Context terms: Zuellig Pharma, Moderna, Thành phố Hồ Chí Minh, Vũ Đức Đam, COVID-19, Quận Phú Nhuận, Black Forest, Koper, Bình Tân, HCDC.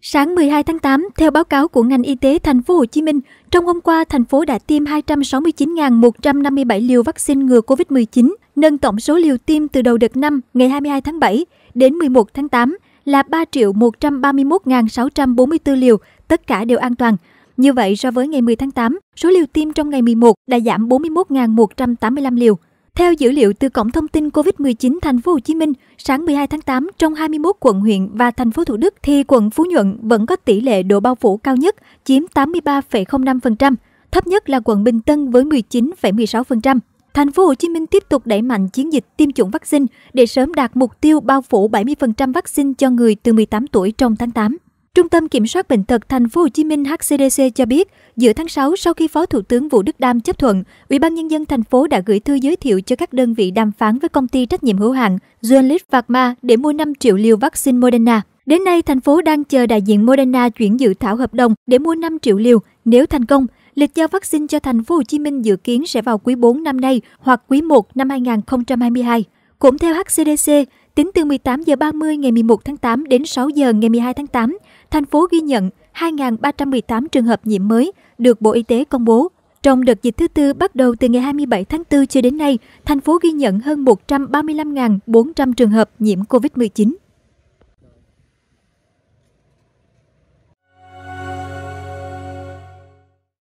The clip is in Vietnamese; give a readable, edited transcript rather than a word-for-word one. Sáng 12 tháng 8, theo báo cáo của ngành y tế Thành phố Hồ Chí Minh, trong hôm qua thành phố đã tiêm 269.157 liều vaccine ngừa COVID-19, nâng tổng số liều tiêm từ đầu đợt năm ngày 22 tháng 7 đến 11 tháng 8 là 3.131.644 liều, tất cả đều an toàn. Như vậy, so với ngày 10 tháng 8, số liều tiêm trong ngày 11 đã giảm 41.185 liều. Theo dữ liệu từ Cổng Thông tin COVID-19 Thành phố Hồ Chí Minh, sáng 12 tháng 8 trong 21 quận huyện và thành phố Thủ Đức thì quận Phú Nhuận vẫn có tỷ lệ độ bao phủ cao nhất chiếm 83,05%, thấp nhất là quận Bình Tân với 19,16%. Thành phố Hồ Chí Minh tiếp tục đẩy mạnh chiến dịch tiêm chủng vaccine để sớm đạt mục tiêu bao phủ 70% vaccine cho người từ 18 tuổi trong tháng 8. Trung tâm Kiểm soát Bệnh tật Thành phố Hồ Chí Minh HCDC cho biết, giữa tháng 6 sau khi Phó Thủ tướng Vũ Đức Đam chấp thuận, Ủy ban Nhân dân thành phố đã gửi thư giới thiệu cho các đơn vị đàm phán với công ty trách nhiệm hữu hạn Zuellig Pharma để mua 5 triệu liều vaccine Moderna. Đến nay, thành phố đang chờ đại diện Moderna chuyển dự thảo hợp đồng để mua 5 triệu liều. Nếu thành công, lịch giao vaccine cho Thành phố Hồ Chí Minh dự kiến sẽ vào quý 4 năm nay hoặc quý 1 năm 2022. Cũng theo HCDC, tính từ 18 giờ 30 ngày 11 tháng 8 đến 6 giờ ngày 12 tháng 8, thành phố ghi nhận 2.318 trường hợp nhiễm mới được Bộ Y tế công bố. Trong đợt dịch thứ tư bắt đầu từ ngày 27 tháng 4 cho đến nay, thành phố ghi nhận hơn 135.400 trường hợp nhiễm COVID-19.